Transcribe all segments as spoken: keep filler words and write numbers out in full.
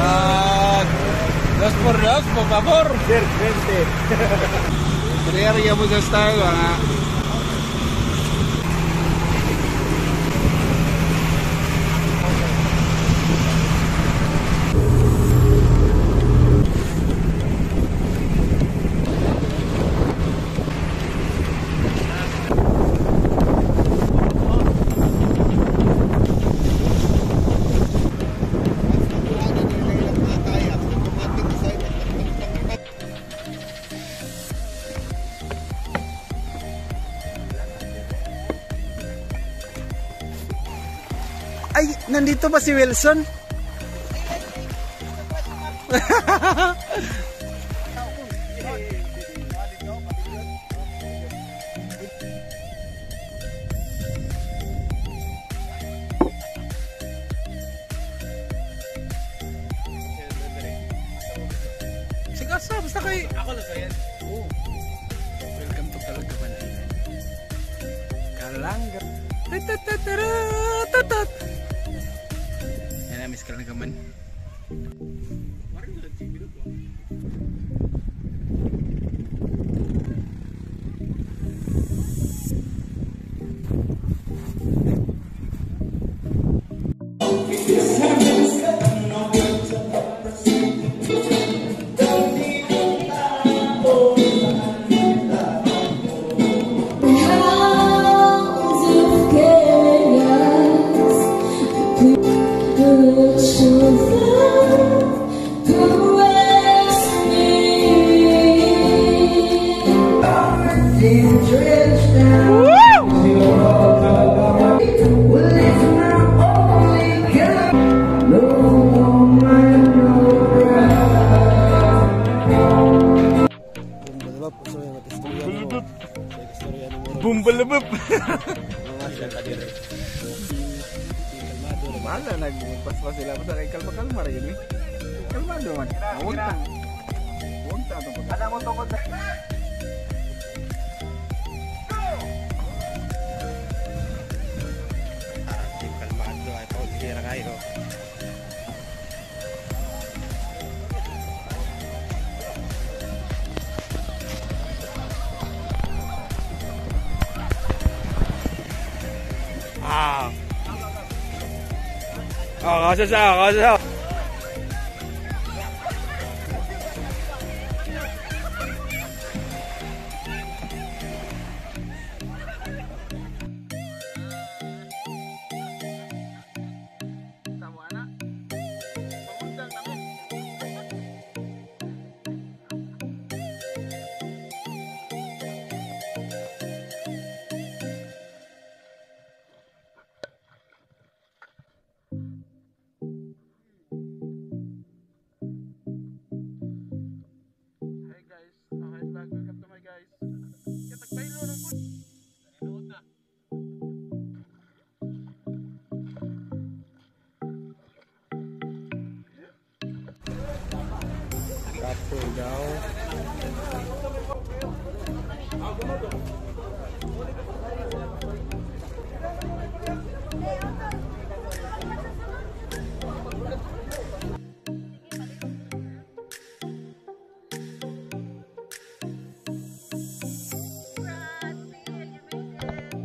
Ah, dos por dos, por favor. Creer ya mucho está. Ay, nandito ba si Wilson? Sige, so, basta kayo. Ako lang kayo. Welcome to Kalagaman Island. Kalangga. Tatatatatatat. Miss Kalagaman. Bumbalabab. Mana lagi pas-pas sila pasal kalma-kalma rin eh. Kalmado man. Punta. Punta to. Ada mo tungkod. Kalmado ay pa ulira kayo. Ah. Oh, kasih saya, kasih saya.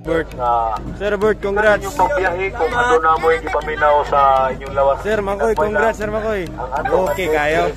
Bert. Na, Sir Bert, congrats. Yung pagbiyahe kung ano na mo yung ipaminaw sa inyong lawas. Sir Makoy, congrats Sir Makoy. Okay kayo.